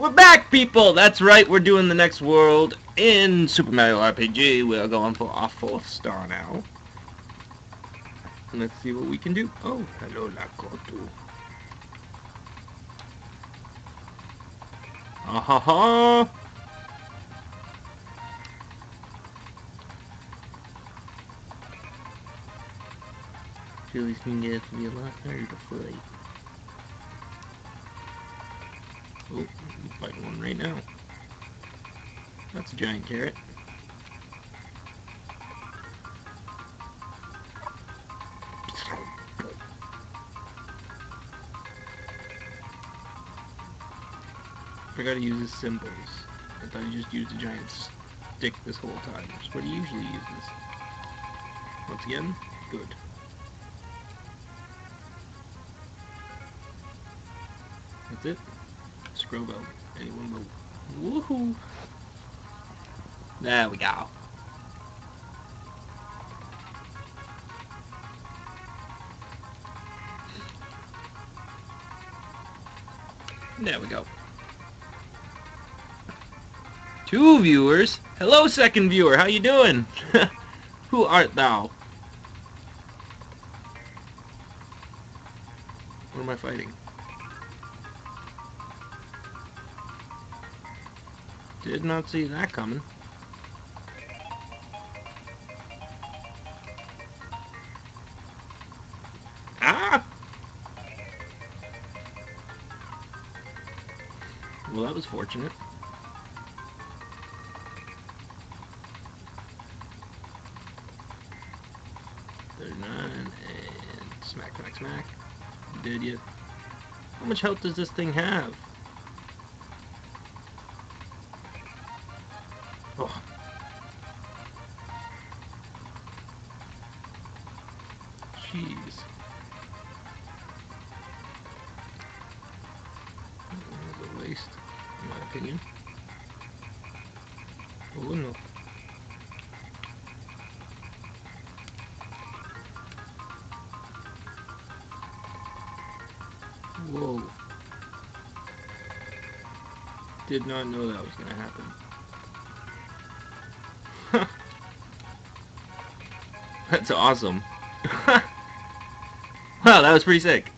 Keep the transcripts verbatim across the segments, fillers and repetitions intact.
We're back, people! That's right, we're doing the next world in Super Mario R P G. We're going for our fourth star now. Let's see what we can do. Oh, hello, Lakitu. Ah ha ha! Julie's gonna get to be a lot harder to fight. Oh, I'm fighting one right now. That's a giant carrot. I gotta use his symbols. I thought he just used a giant stick this whole time, which is what he usually uses. Once again, good. That's it. Scrobo. Anyone will... Woohoo! There we go. There we go. Two viewers? Hello, second viewer. How you doing? Who art thou? What am I fighting? Did not see that coming. Ah! Well, that was fortunate. thirty-nine, and smack, smack, smack. Did ya? How much health does this thing have? Oh. Jeez. That was a waste, in my opinion. Oh no. Whoa. Did not know that was gonna happen. That's awesome. Wow, that was pretty sick.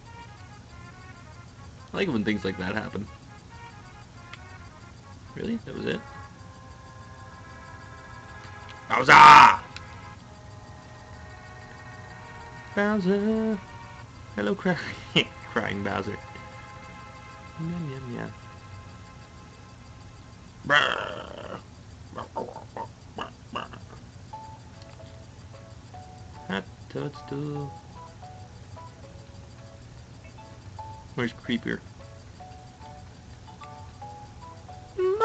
I like when things like that happen. Really? That was it? Bowser! Bowser! Hello, cry crying Bowser. Yum, yum, yum. Brrr. Toadstool. Where's Creeper? Mario!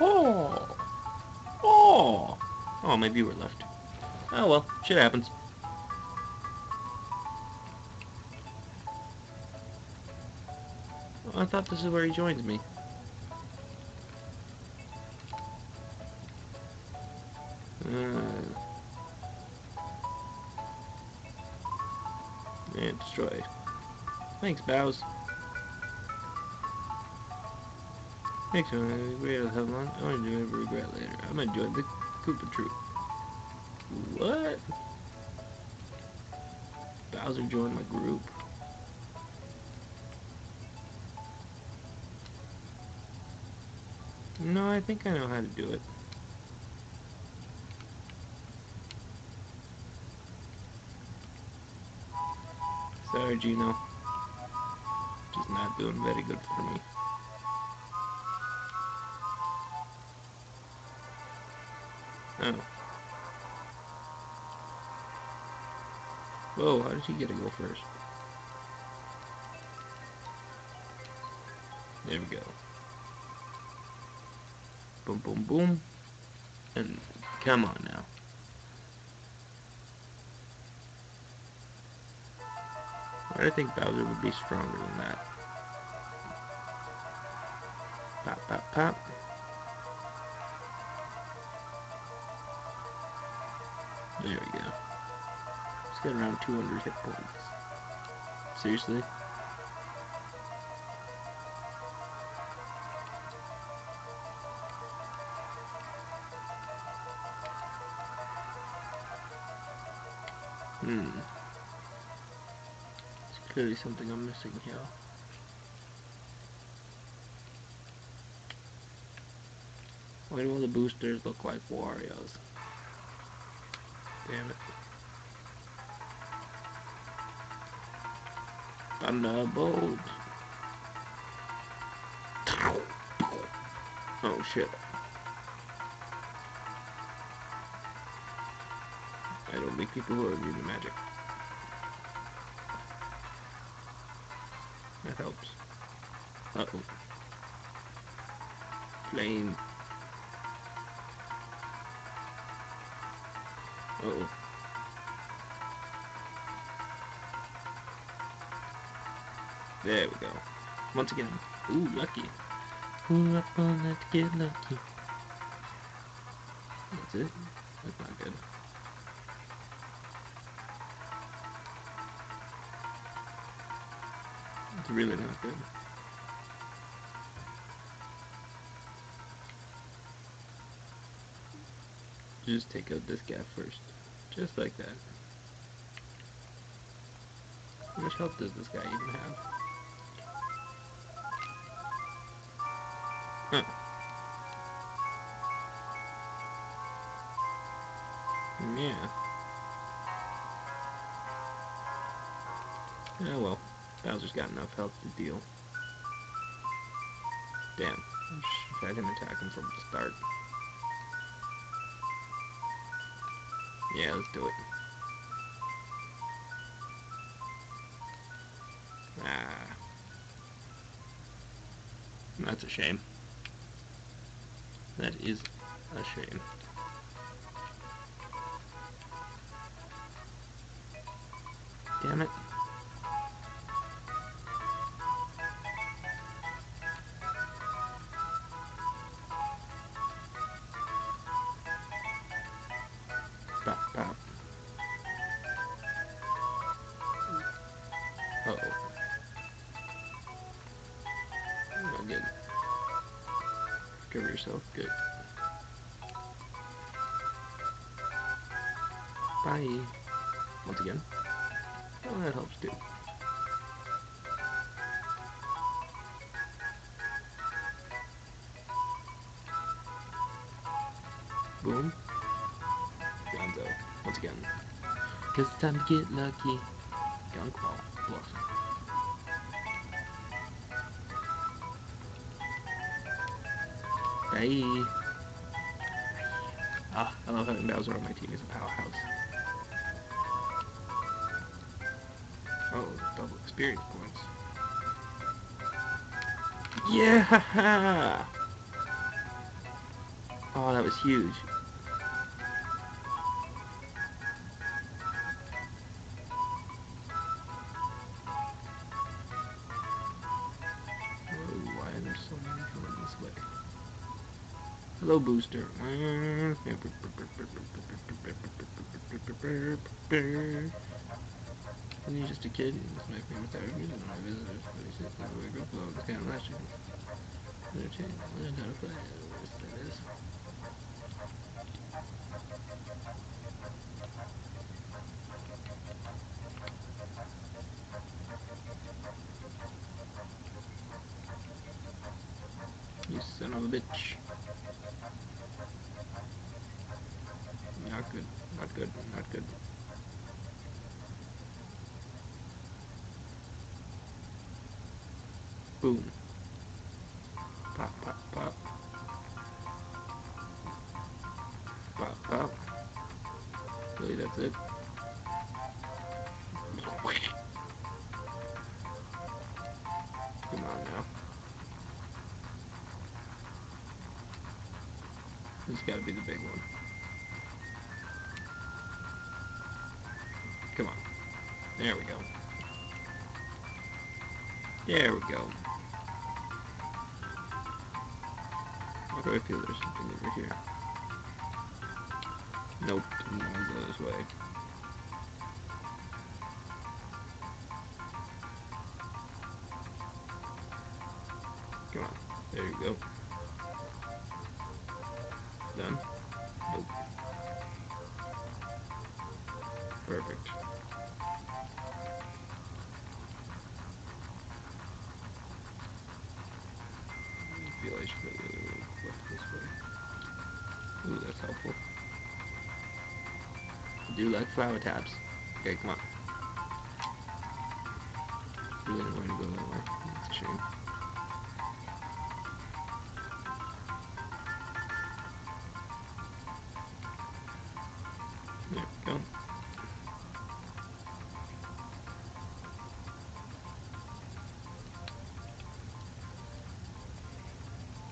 Oh! Oh! Oh, my viewer left. Oh well, shit happens. I thought this is where he joined me. And destroyed. Thanks, Bows. Next one, I regret I'll have one. I'll enjoy it, but regret later. I'm enjoying the Koopa Troop. What? Bowser joined my group. No, I think I know how to do it. Sorry, Geno. Just not doing very good for me. Oh. Whoa, how did he get to go first? There we go. Boom, boom, boom. And come on now. I think Bowser would be stronger than that. Pop, pop, pop. There we go. Let's get around two hundred hit points. Seriously? Hmm. There's clearly something I'm missing here. Why do all the boosters look like Wario's? Damn it. Thunderbolt. Oh shit. I don't make people who are immune to magic. That helps. Uh oh. Flame. Uh oh. There we go. Once again. Ooh, lucky. Ooh, up on that to get lucky. That's it? That's not good. It's really not good. Just take out this guy first. Just like that. How much health does this guy even have? Huh. Yeah. Oh well. Bowser's got enough health to deal. Damn. If I didn't attack him from the start. Yeah, let's do it. Ah. That's a shame. That is a shame. Damn it. Good. Bye. Once again. Oh, that helps too. Boom. Gonzo. Once again. Cause it's time to get lucky. Gunk ball. Blossom. Hey. Ah, I love having Bowser on my team. He's a powerhouse. Oh, double experience points. Yeah! Oh, that was huge. Hello, Booster. When you're just a kid, it's my favorite type of music. My visitors, but he says that we're a good flow. It's kind of last year. They're changing. I learned how to play. I don't know what that is. You son of a bitch. Not good, not good, not good. Boom. Pop, pop, pop. Pop, pop. Really, that's it. Come on now. This has got to be the big one. Come on. There we go. There we go. How do I feel there's something over here? Nope, I'm gonna go this way. Come on. There you go. Done. Nope. Perfect. I feel I should go this way. Ooh, that's helpful. I do like flower tabs. Okay, come on. I really don't want to go that way. That's a shame. There we go.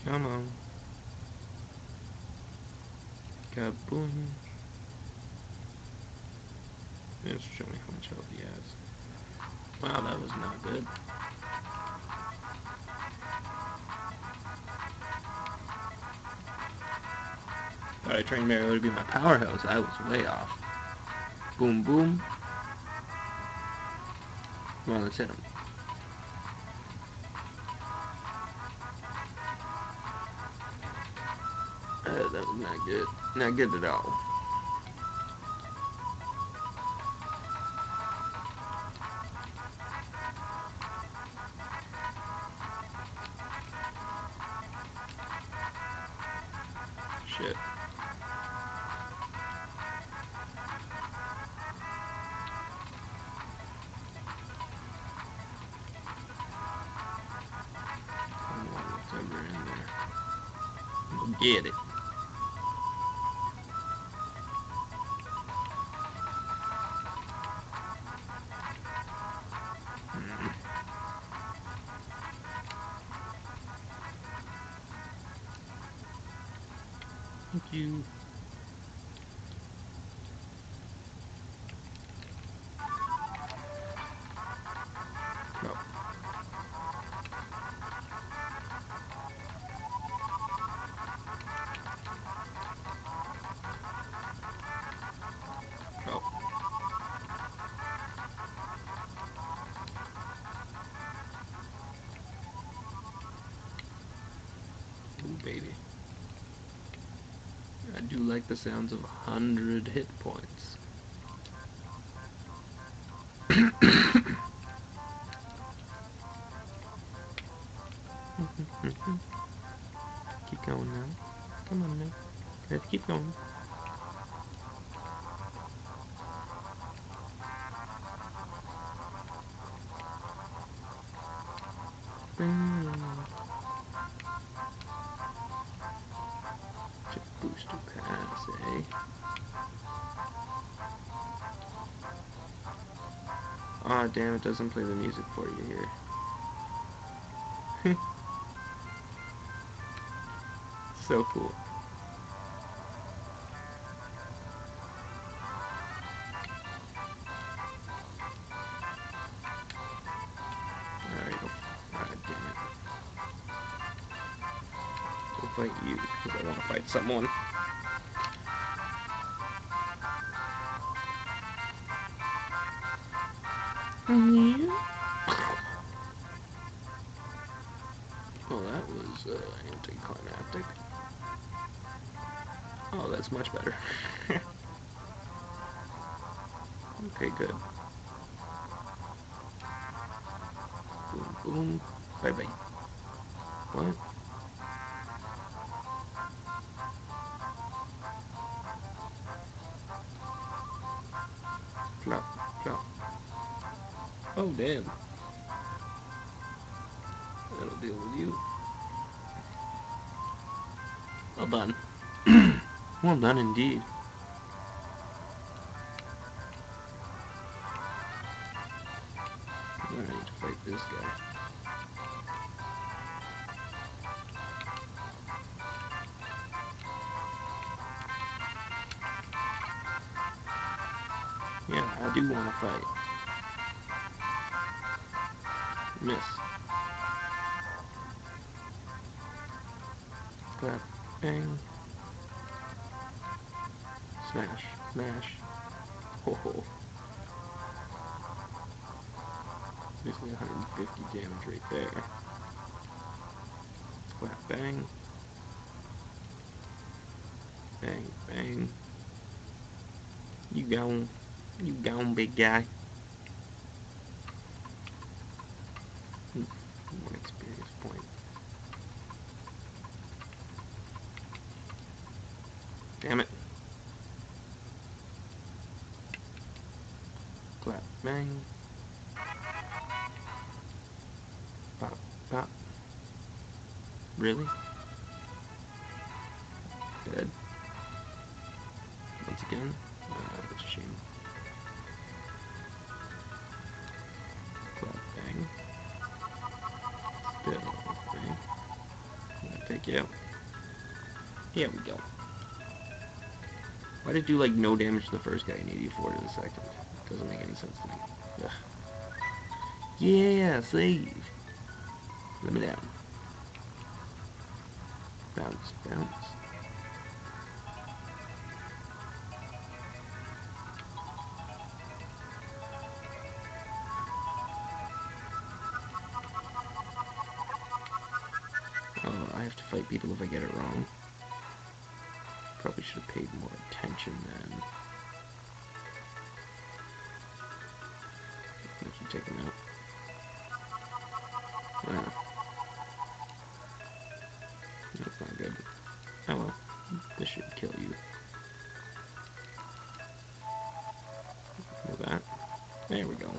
Come on. Kaboom. It's showing how much health he has. Wow, that was not good. Thought I trained Mario to be my powerhouse. I was way off. Boom, boom. Come on, let's hit him. Uh, that was not good. Not good at all. Shit. I don't know what's ever in there. We'll get it. Thank you. No. No. Ooh, baby. I do like the sounds of a hundred hit points. Keep going now. Come on now. Let's keep going. Booster pass, eh? Aw, oh, damn, it doesn't play the music for you here. So cool. There we go. Ah, damn it. I'll fight you, because I want to fight someone. Mm-hmm. Well, that was uh, anticlimactic. Oh, that's much better. Okay, good. Boom, boom. Bye-bye. What? Flop, flop. Oh, damn. That'll deal with you. Well done. Well done indeed. I need to fight this guy. Yeah, I do want to fight. Miss. Clap. Bang. Smash. Smash. Ho ho. Missing one hundred fifty damage right there. Bang. Bang, bang. You gone. You gone, big guy. One experience point. Damn it. Clap, bang. Pop, pop. Really? Dead. Once again? Oh, that's a shame. Clap, bang. Still, bang. I'm gonna take you out. Here we go. Why did you, like, no damage to the first guy and eighty-four to the second? Doesn't make any sense to me. Ugh. Yeah, save! Let me down. Bounce, bounce. Oh, I have to fight people if I get it wrong. Probably should have paid more attention then. I should take him out. Ah. That's not good. Oh well. This should kill you. Do that. There we go.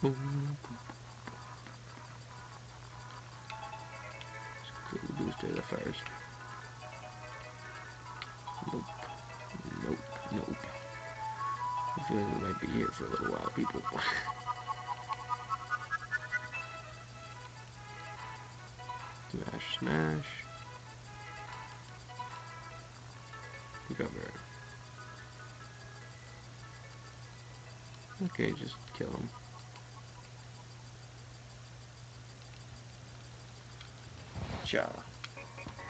Boom. Booster the first. Nope. Nope. Nope. I feel like we might be here for a little while, people. Smash, smash. Recover. Okay, just kill him. Cha.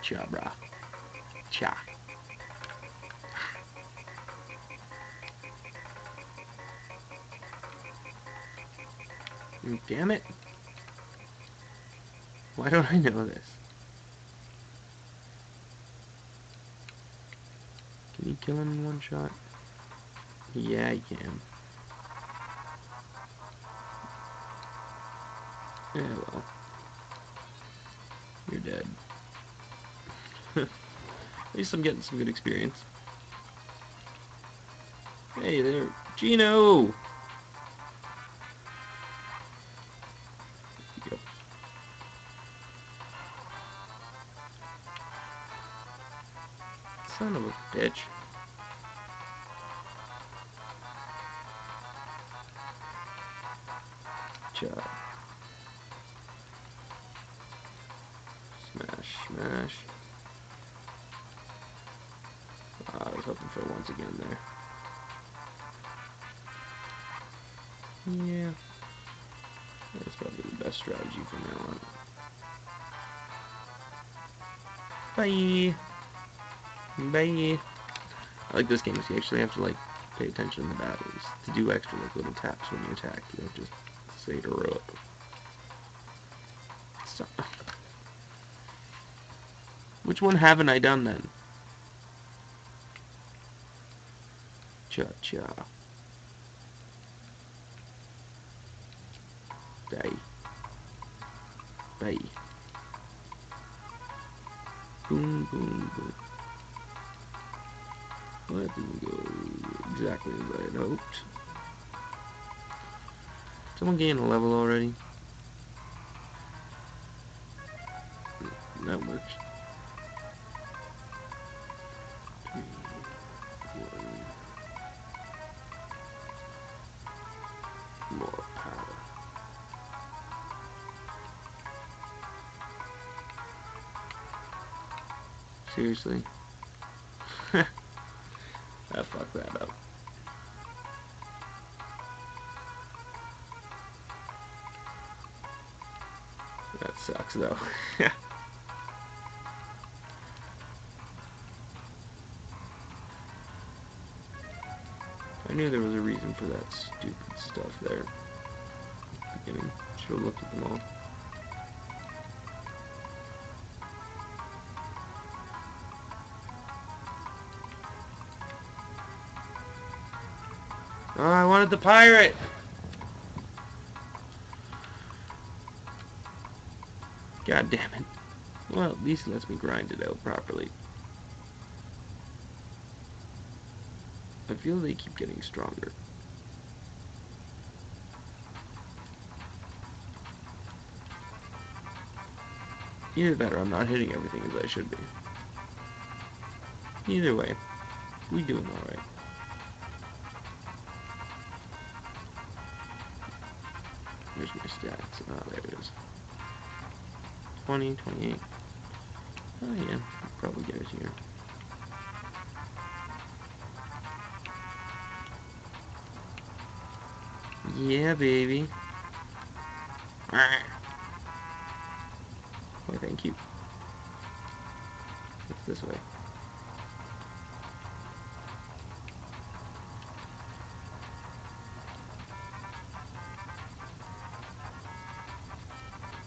Cha, brah. Cha. Damn it. Why don't I know this? Can you kill him in one shot? Yeah, I can. Yeah, well. You're dead. At least I'm getting some good experience. Hey there, Geno! There you go. Son of a bitch. Job. Smash, smash. Ah, I was hoping for once again there. Yeah. That's probably the best strategy from now on. Bye! Bye! I like this game because you actually have to, like, pay attention in the battles. To do extra, like, little taps when you attack, you have to say to row up. Stop. Which one haven't I done then? Cha-cha. Day. Day. Boom, boom, boom. Well, that didn't go exactly as I had hoped. Someone gained a level already. That works. More power. Seriously? I fucked that up. That sucks though. I knew there was a reason for that stupid stuff there at the beginning. Should have looked at them all. Oh, I wanted the pirate! God damn it. Well, at least it lets me grind it out properly. I feel they keep getting stronger. Either that or I'm not hitting everything as I should be. Either way, we doing alright. Where's my stats? Ah, oh, there it is. twenty, twenty-eight. Oh yeah, I'll probably get it here. Yeah, baby. Oh, thank you. It's this way.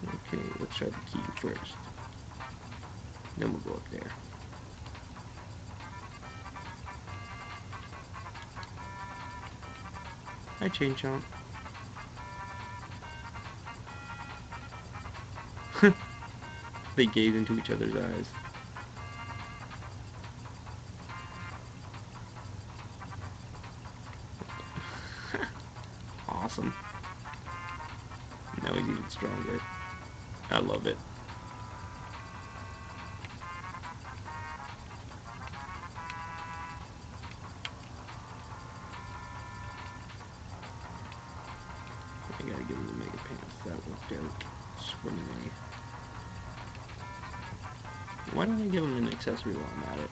Okay, let's try the key first. Then we'll go up there. Hi, Chain Chomp. They gaze into each other's eyes. Awesome. Now he's even stronger. I love it. I gotta give him the mega pants. That worked out swimmingly. Why don't I give him an accessory while I'm at it?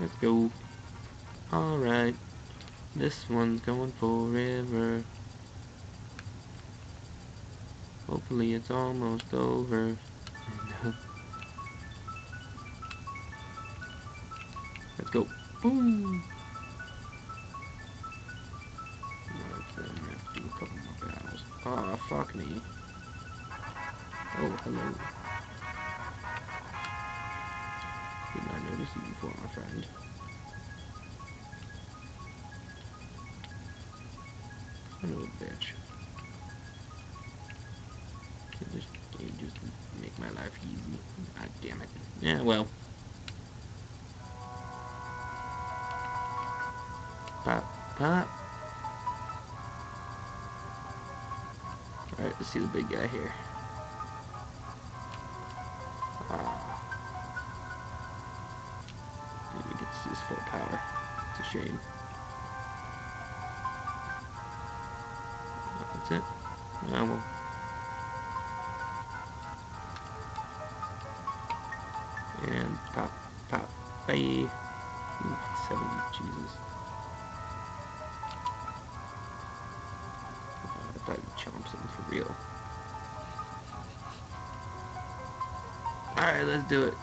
Let's go. Alright. This one's going forever. Hopefully it's almost over. Let's go. Boom! Now I'm gonna have to do a couple more battles. Aw, oh, fuck me. Oh, hello. Did not notice you before, my friend. Son of a bitch. Can this game just make my life easy? God damn it. Yeah, well. Pop, pop. Alright, let's see the big guy here. Ah. Maybe we get to see his full power. It's a shame. That's it. Oh, well. And pop, pop. Bye. Ooh, seventy, Jesus. I thought he chomps him for real. Alright, let's do it.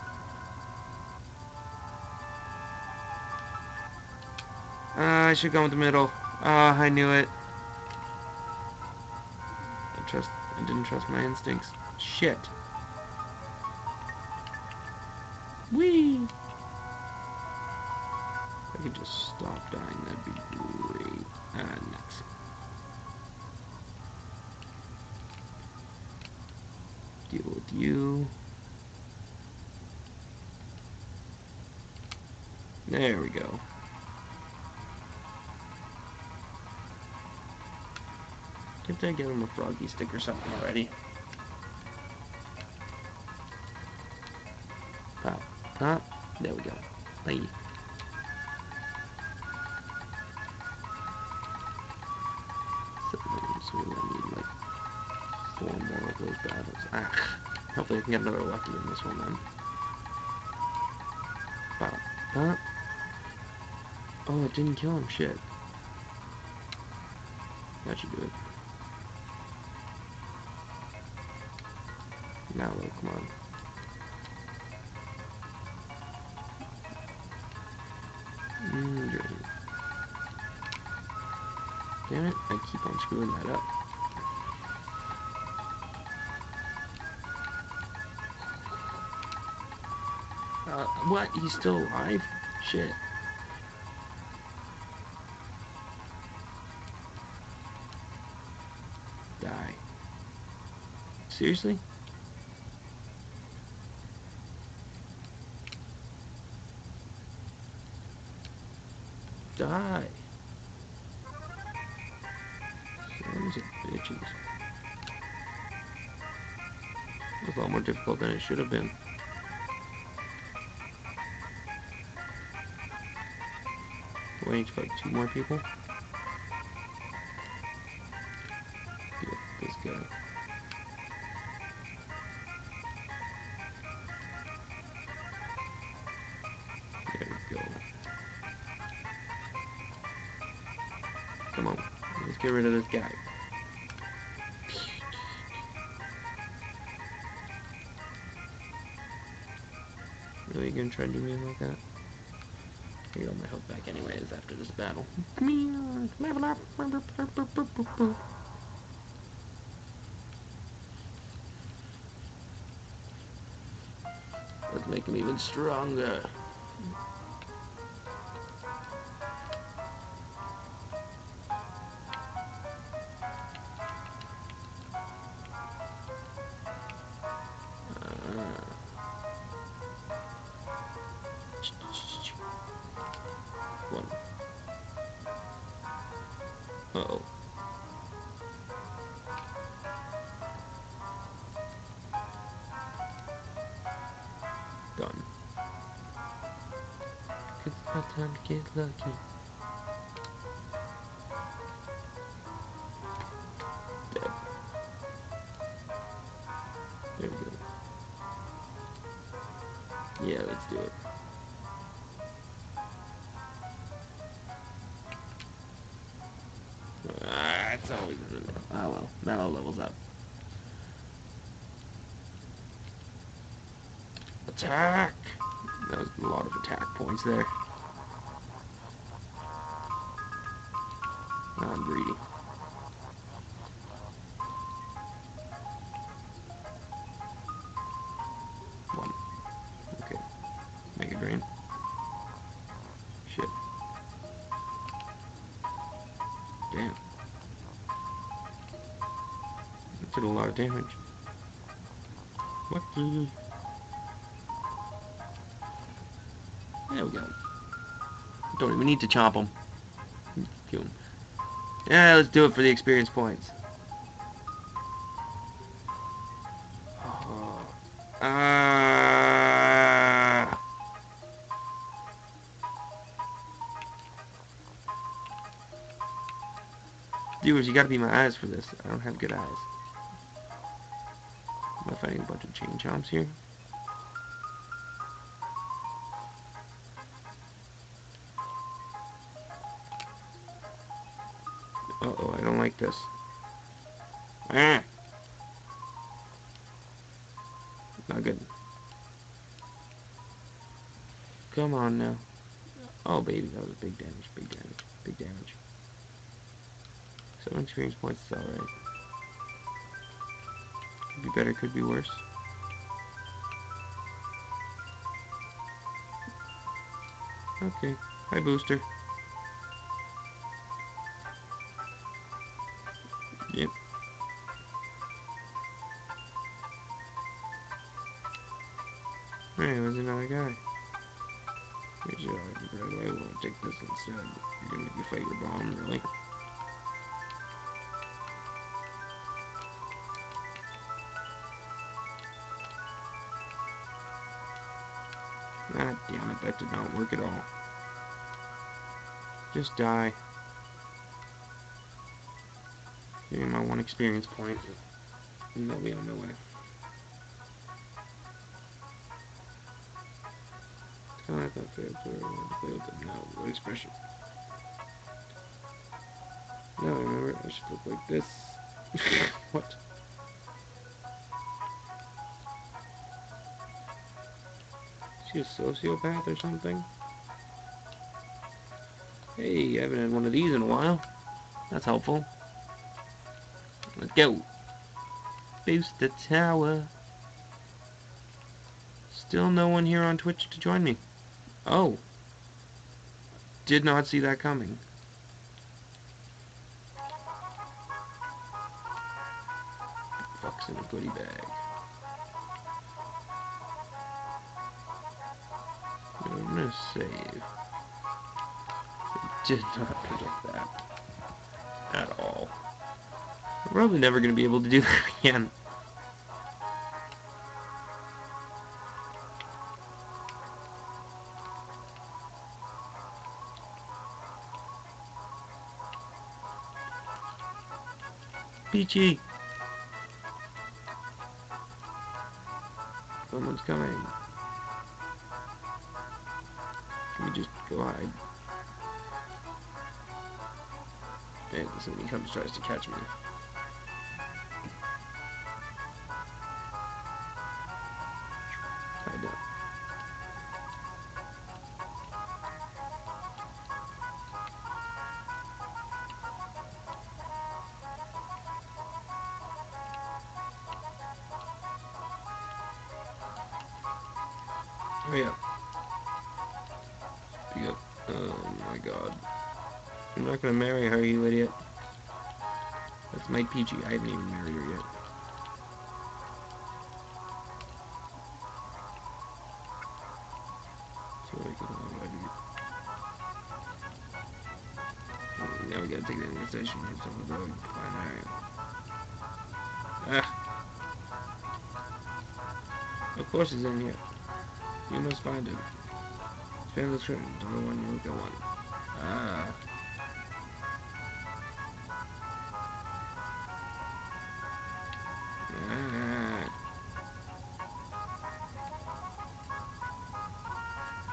Uh, I should go in the middle. Ah, uh, I knew it. I trust. I didn't trust my instincts. Shit. Whee! If I could just stop dying, that'd be great. Ah, next. Deal with you. There we go. Didn't I get him a froggy stick or something already? Pop, pop. There we go. Bye. So, so we're gonna need like four more of those battles. Ah, hopefully I can get another lucky in this one then. Pop, pop. Oh, it didn't kill him. Shit. That should do it. Now, like, come on. Mmm, damn it, I keep on screwing that up. Uh, what? He's still alive? Shit. Die. Seriously? Die. Sons of bitches. It was a lot more difficult than it should have been. Do I need to fight two more people? Get this guy. There we go. Come on, let's get rid of this guy. Really gonna try to do me like that? I got my health back anyways after this battle. Level up! Let's make him even stronger. Uh-oh. Done. It's about time to get lucky. Dead. There we go. Yeah, let's do it. It's always a little. Ah well, Mallow levels up. Attack! That was a lot of attack points there. Oh, I'm greedy. One. Okay. Mega Drain. Shit. Damn. Did a lot of damage. Lucky. There we go. Don't even need to chomp him. Kill him. Yeah, let's do it for the experience points. Oh. Ah. Viewers, you gotta be my eyes for this. I don't have good eyes. Am I fighting a bunch of chain chomps here? Uh-oh, I don't like this. Ah! Not good. Come on now. Oh baby, that was a big damage, big damage, big damage. Seven experience points is alright. Could be better, could be worse. Okay. Hi, Booster. Yep. Hey, there's another guy. Here's your I want to take this instead. You're gonna make me fight your bomb, really? Ah, damn it, that did not work at all. Just die. Give me my one experience point. And they'll be on their way. Oh, I thought they failed to no, what expression? No, I remember, I should look like this. What? A sociopath or something? Hey, I haven't had one of these in a while. That's helpful. Let's go. Booster Tower. still no one here on Twitch to join me. Oh. Did not see that coming. Fuck's in a goodie bag. I'm gonna save. I did not predict that. At all. I'm probably never gonna be able to do that again. Peachy! Someone's coming. Can we just go hide? Okay, this when he comes tries to catch me. I don't. Oh yeah. Yep. Oh my god. I'm not gonna marry her, you idiot. That's my Peachy. I haven't even married her yet. Oh, now we gotta take the invitation from someone to find Mario. Ah! Of course he's in here. You must find him. Expand the description. Don't know when you look at one. Ah.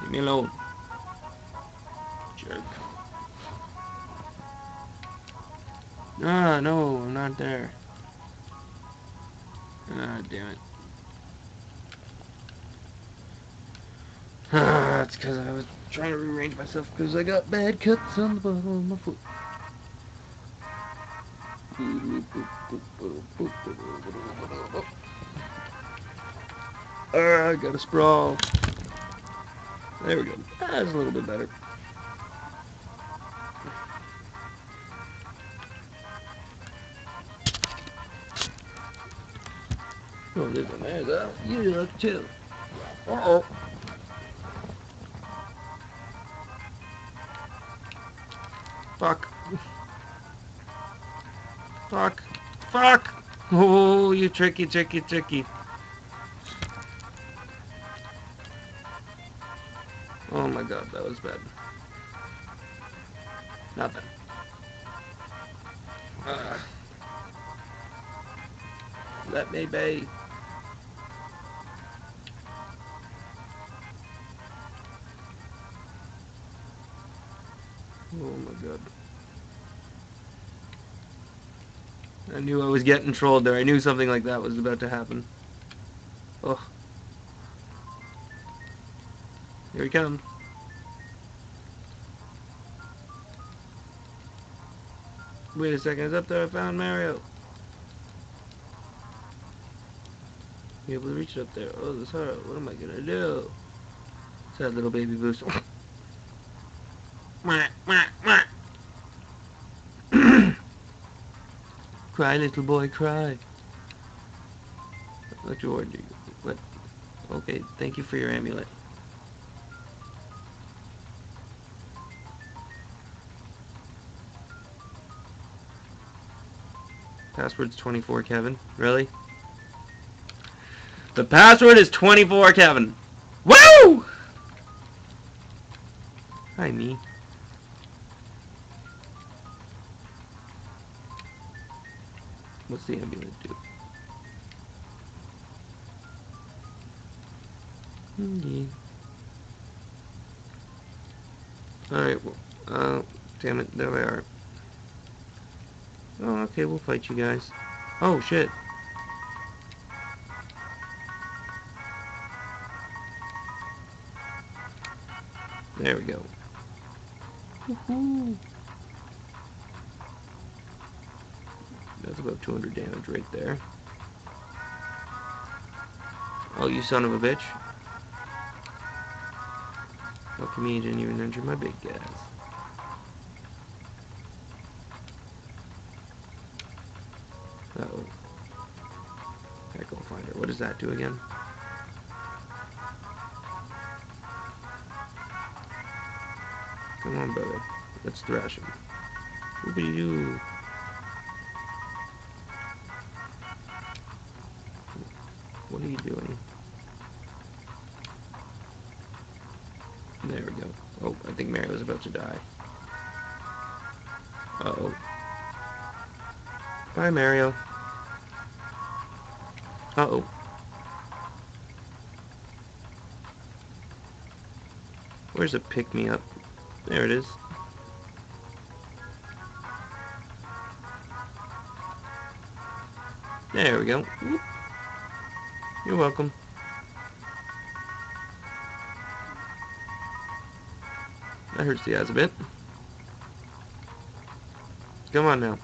Leave me alone. Jerk. Ah, no, I'm not there. Ah, damn it. Ah, it's because I was trying to rearrange myself because I got bad cuts on the bottom of my foot. Ah, I got a sprawl. There we go. That's a little bit better. Oh, there's a man though. You look too. Uh-oh. Fuck. Fuck. Fuck! Oh, you tricky, tricky, tricky. Oh my god, that was bad. Not bad. Uh, let me be. Oh my god. I knew I was getting trolled there. I knew something like that was about to happen. Oh. Here he comes. Wait a second, it's up there. I found Mario. Be able to reach it up there. Oh, this hard. What am I gonna do? Sad little baby Booster. Cry, little boy, cry. What you ordered? What? Okay, thank you for your amulet. Password's twenty-four, Kevin. Really? The password is twenty-four, Kevin. Woo! Hi, me. What's the amulet do? Mm-hmm. Alright, well, uh, damn it, there we are. Oh, okay, we'll fight you guys. Oh, shit. There we go. Woohoo! That's about two hundred damage right there. Oh, you son of a bitch. Look at me, you didn't even injure my big ass. Uh-oh. Echo Finder. What does that do again? Come on, brother. Let's thrash him. Whoopie-doo. What are you doing? There we go. Oh, I think Mario's about to die. Uh-oh. Bye, Mario. Uh-oh. Where's the pick-me-up? There it is. There we go. Whoop. You're welcome. That hurts the eyes a bit. Come on now.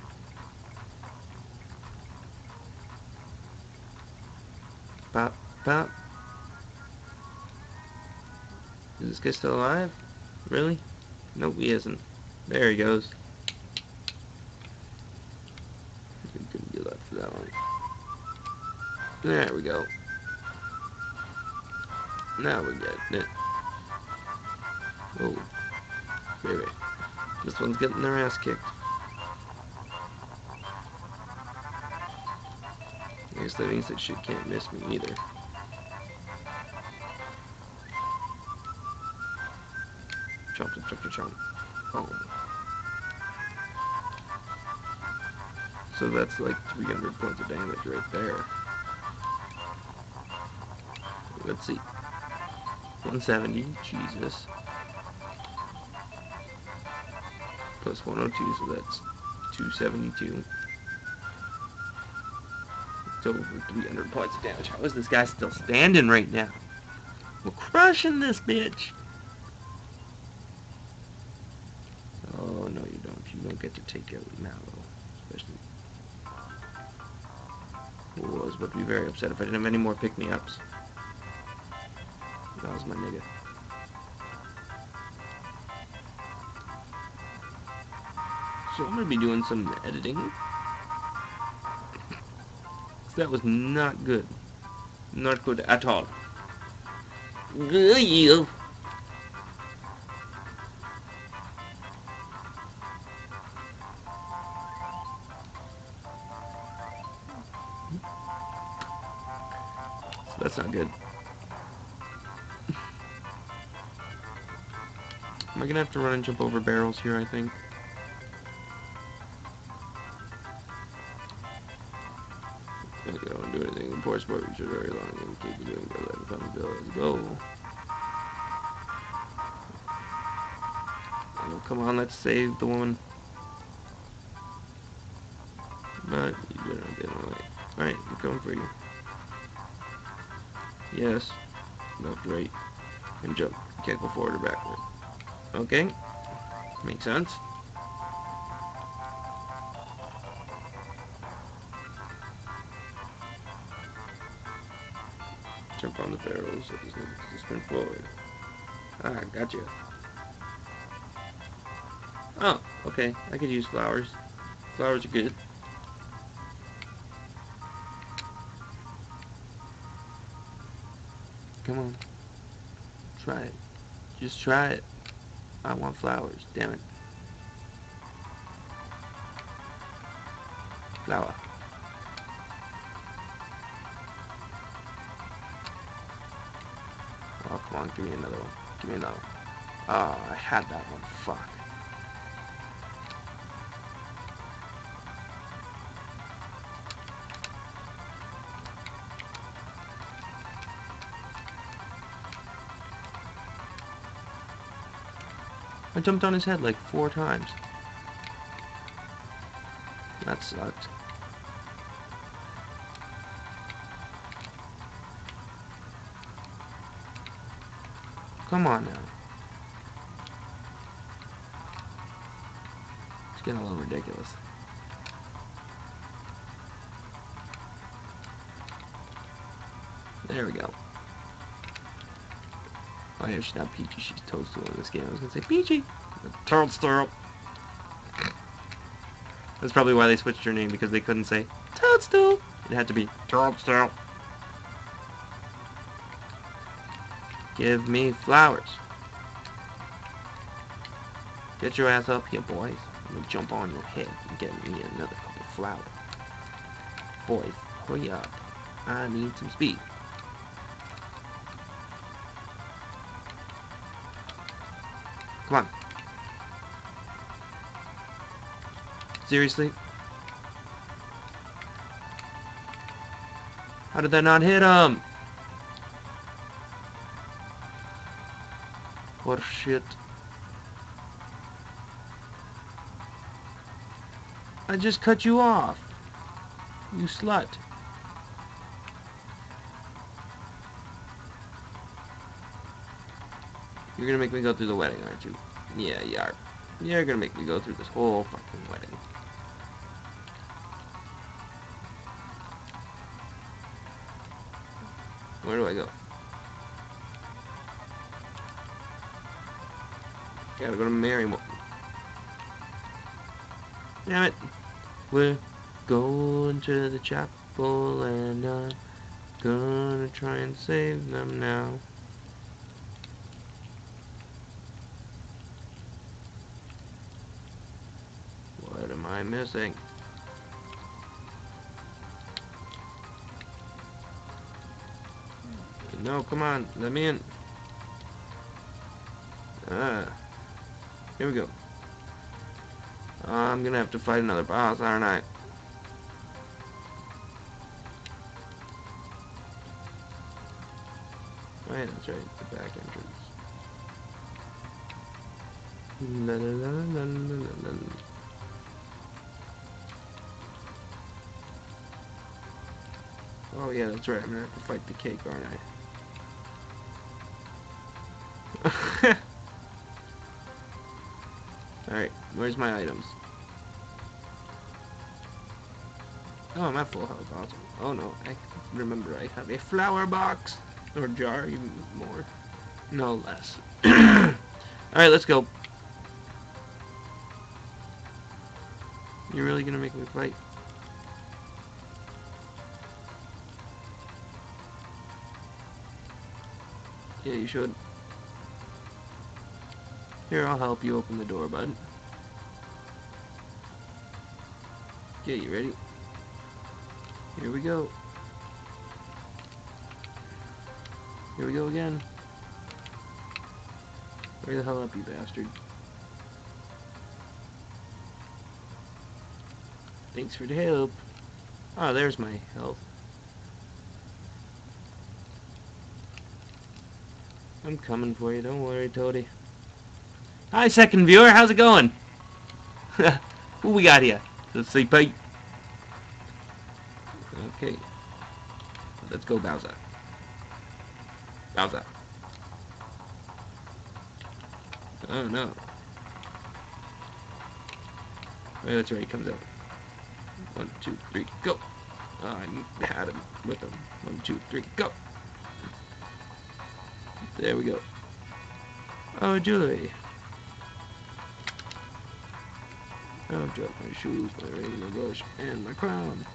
Pop, pop. Is this guy still alive? Really? Nope, he isn't. There he goes. We couldn't do that for that one. There we go. Now we're getting it. Oh. Wait, wait. This one's getting their ass kicked. I guess that means that she can't miss me either. Chomp, chomp, chomp, chomp. Oh. So that's like three hundred points of damage right there. Let's see. one seventy, Jesus. Plus one oh two, so that's two seventy-two. It's over three hundred points of damage. How is this guy still standing right now? We're crushing this bitch! Oh, no you don't. You don't get to take out Mallow. Especially... Ooh, I was about to be very upset if I didn't have any more pick-me-ups. That was my nigga. So I'm going to be doing some editing. That was not good. Not good at all. Good. That's not good. Am I going to have to run and jump over barrels here, I think? I don't do anything in poor sport, which is very long, and keep doing better than fun bill. Let's go. Oh, come on, let's save the woman. But you better not get in the way. Alright, I'm coming for you. Yes. Left, right. And jump. Can't go forward or backward. Okay. Makes sense. Jump on the barrels, so just need to spin forward. Ah, gotcha. Oh, okay. I could use flowers. Flowers are good. Come on. Try it. Just try it. I want flowers. Damn it. Flower. Oh, come on, give me another one. Give me another one. Oh, I had that one. Fuck. I jumped on his head like four times. That sucked. Come on now. It's getting a little ridiculous. There we go. Oh yeah, she's not Peachy, she's Toadstool in this game. I was gonna say Peachy! Toadstool! That's probably why they switched her name, because they couldn't say Toadstool! It had to be Toadstool! Give me flowers! Get your ass up here, boys. I'm gonna jump on your head and get me another couple of flowers. Boys, hurry up. I need some speed. Come on. Seriously? How did that not hit him? Poor shit. I just cut you off. You slut. You're gonna make me go through the wedding, aren't you? Yeah, you are. You're gonna make me go through this whole fucking wedding. Where do I go? Gotta go to Mary Mo- Damn it. We're going to the chapel and I'm gonna try and save them now. What am I missing? No, come on, let me in. Ah, here we go. I'm gonna have to fight another boss, aren't I? Oh yeah, that's right, the back entrance. La, la, la, la, la, la, la. Oh yeah, that's right, I'm gonna have to fight the cake, aren't I? Alright, where's my items? Oh, I'm at full health, awesome. Oh no, I remember I have a flower box! Or jar, even more. No less. Alright, let's go. You're really gonna make me fight? Yeah, you should. Here, I'll help you open the door, bud. Okay, you ready? Here we go. Here we go again. Hurry the hell up, you bastard. Thanks for the help. Ah, oh, there's my health. I'm coming for you, don't worry, Toadie. Hi, second viewer, how's it going? Who we got here? Let's see, Pete. Okay. Let's go, Bowser. Bowser. Oh, no. Oh, that's right, he comes out. One, two, three, go. Oh, I had him with him. One, two, three, go. There we go. Oh, jewelry. I've dropped my shoes, my ring, my brush, and my crown.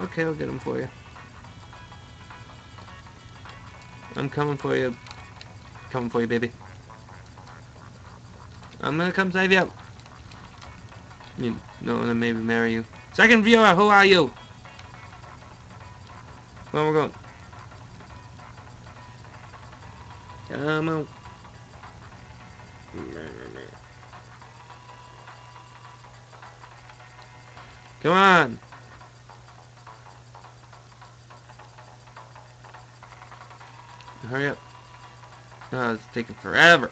Okay, I'll get them for you. I'm coming for you. Coming for you, baby. I'm gonna come save you. I mean, no one maybe marry you. Second viewer, who are you? Where we're going? Come on. Come on! Hurry up. Oh, it's taking forever.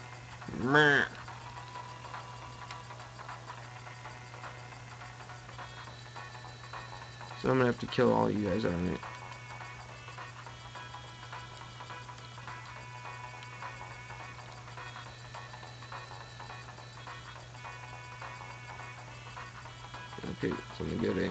Meh. So I'm gonna have to kill all you guys on it. Okay, something good, eh?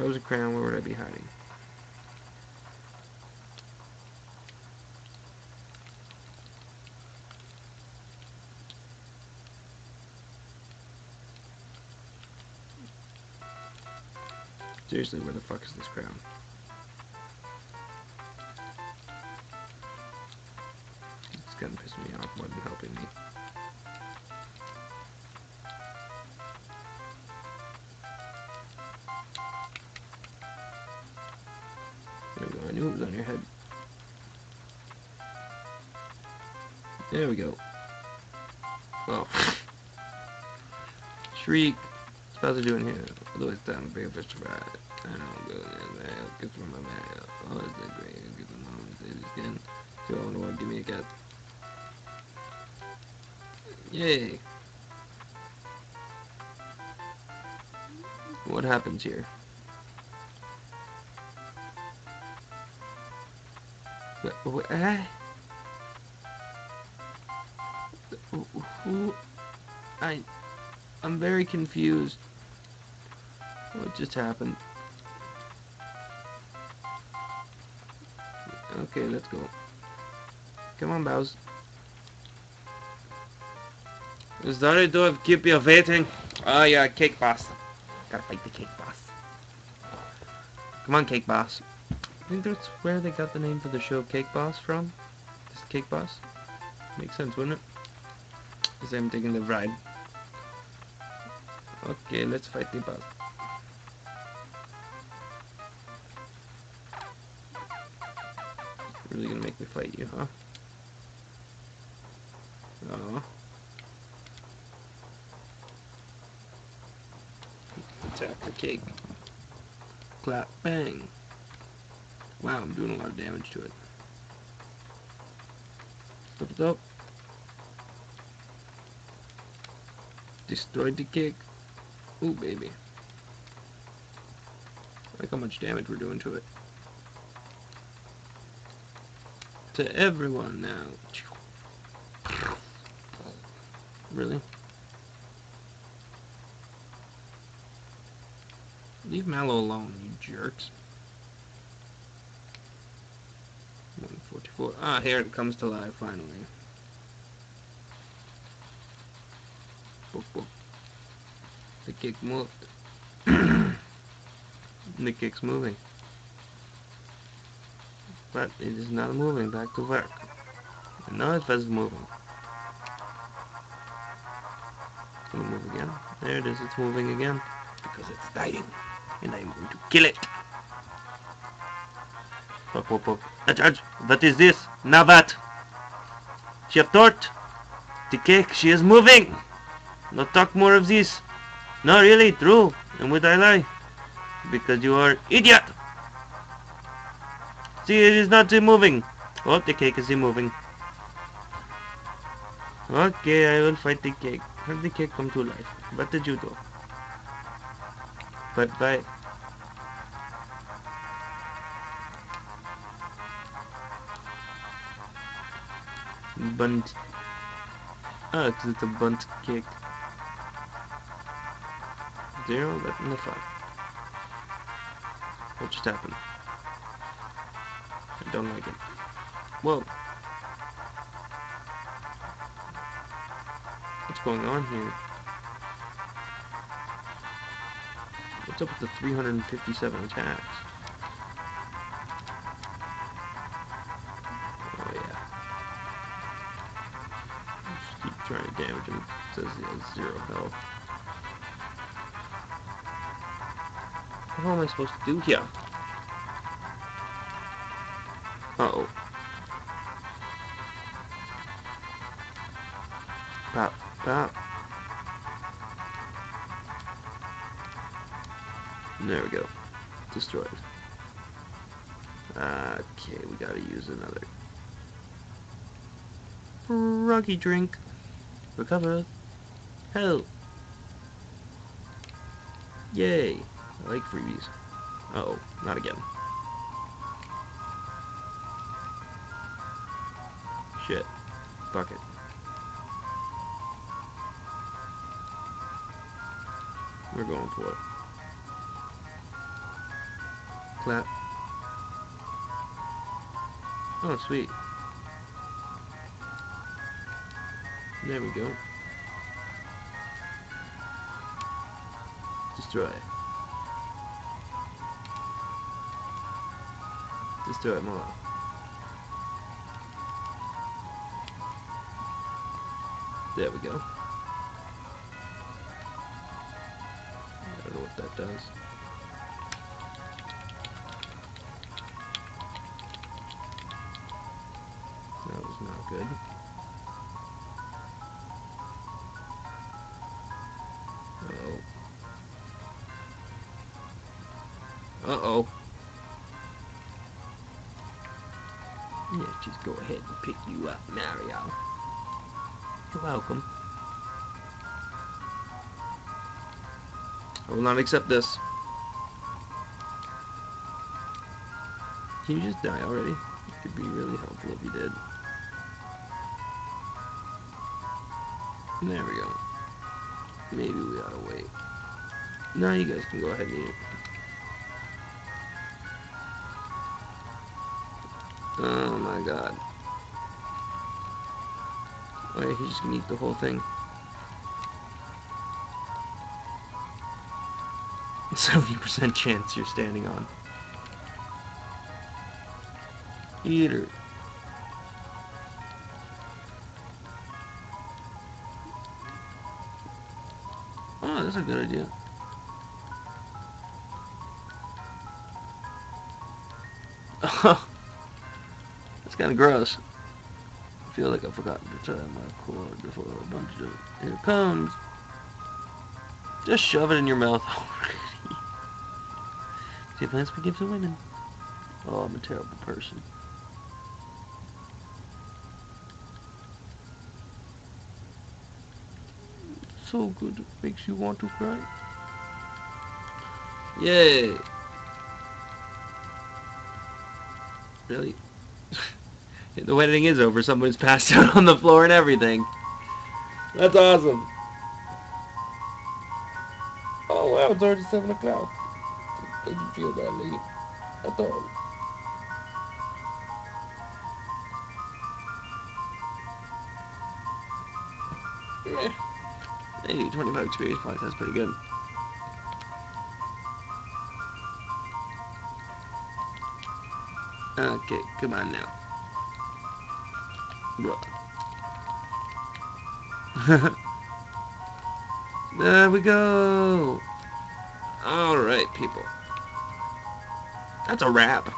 If I was a crown, where would I be hiding? Seriously, where the fuck is this crown? It's gonna piss me off more than helping me. There we go, I knew it was on your head. There we go. Oh. Shriek. What's Bowser doing here? Louis down the big fish to ride. I don't go there, man. Get from my Mario. Oh, is that great? Get the mom and say this again. Do I want to give me a cat? Yay! What happens here? What? Eh? Who? I. I'm very confused. What just happened? Okay, let's go. Come on, Bowser. Sorry to have kept you waiting. Oh yeah, cake boss. Gotta fight the cake boss. Come on, cake boss. I think that's where they got the name for the show Cake Boss from. Just Cake Boss. Makes sense, wouldn't it? Because I'm taking the ride. Okay, let's fight the boss. Really gonna make me fight you, huh? Oh. Attack the cake. Clap, bang. Wow, I'm doing a lot of damage to it. Flip it up. Destroyed the cake. Ooh, baby. Look how much damage we're doing to it. To everyone now. Really? Leave Mallow alone, you jerks. one forty-four. Ah, here it comes to life, finally. Boop, boop. The kick moved. The kick's moving. But it is not moving back to work. And now it was moving. It's gonna move again. There it is, it's moving again. Because it's dying. And I'm going to kill it. Pop, pop, pop. What is this? Now what? She have tort. The cake, she is moving. Not talk more of this. No, really, true. And would I lie? Because you are idiot. See, it is not moving. Oh, the cake is moving. Okay, I will fight the cake. How did the cake come to life? What did you do? But why? Bunt. Oh, it's just a bunt cake. Zero, left in the five. What just happened? I don't like it. Whoa. What's going on here? What's up with the three hundred fifty-seven attacks? Oh yeah. Just keep trying to damage him. It says he has zero health. What the hell am I supposed to do here? Uh-oh. Pop, pop. There we go. Destroyed. Okay, we gotta use another. Rocky drink. Recover. Help. Yay. I like freebies. Uh-oh, not again. Shit. Fuck it. We're going for it. clap. Oh, sweet. There we go. Destroy. Destroy Mallow. There we go. I don't know what that does. That was not good. Uh-oh. Uh-oh. Yeah, just go ahead and pick you up, Mario. You're welcome. I will not accept this. Can you just die already? It could be really helpful if you did. There we go. Maybe we ought to wait. Now you guys can go ahead and eat it. Oh my god. Oh yeah, he's just gonna eat the whole thing. seventy percent chance you're standing on. Eat her. Oh, that's a good idea. Oh, that's kind of gross. I feel like I forgot to turn my cord before a bunch of... Here it comes. Just shove it in your mouth already. See, plants we give to women. Oh, I'm a terrible person. It's so good, it makes you want to cry. Yay! Really? The wedding is over. Someone's passed out on the floor and everything. That's awesome. Oh wow, it's already seven o'clock. I didn't feel that late at all. Yeah. Hey, twenty-five experience points. That's pretty good. Okay, come on now. There we go. Alright, people. That's a wrap.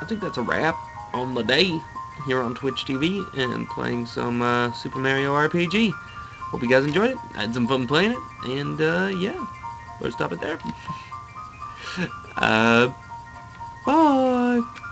I think that's a wrap on the day here on Twitch T V and playing some uh, Super Mario R P G. Hope you guys enjoyed it. I had some fun playing it. And uh, yeah, we'll stop it there. uh, bye.